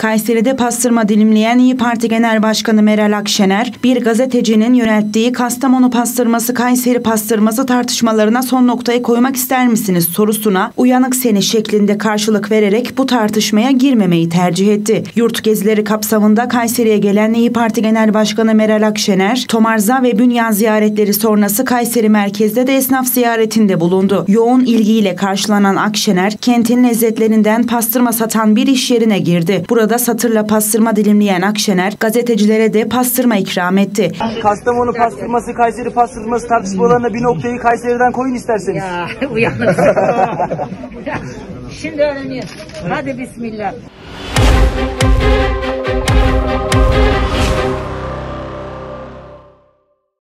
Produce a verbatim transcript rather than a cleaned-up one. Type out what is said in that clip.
Kayseri'de pastırma dilimleyen İYİ Parti Genel Başkanı Meral Akşener, bir gazetecinin yönelttiği Kastamonu pastırması, Kayseri pastırması tartışmalarına son noktayı koymak ister misiniz sorusuna uyanık seni şeklinde karşılık vererek bu tartışmaya girmemeyi tercih etti. Yurt gezileri kapsamında Kayseri'ye gelen İYİ Parti Genel Başkanı Meral Akşener, Tomarza ve Bünyan ziyaretleri sonrası Kayseri merkezde de esnaf ziyaretinde bulundu. Yoğun ilgiyle karşılanan Akşener, kentin lezzetlerinden pastırma satan bir iş yerine girdi. Burada satırla pastırma dilimleyen Akşener, gazetecilere de pastırma ikram etti. Kastamonu pastırması, Kayseri pastırması tartışmalarına bir noktayı Kayseri'den koyun isterseniz. Ya uyanık. Şimdi öğreniyoruz. Hadi bismillah.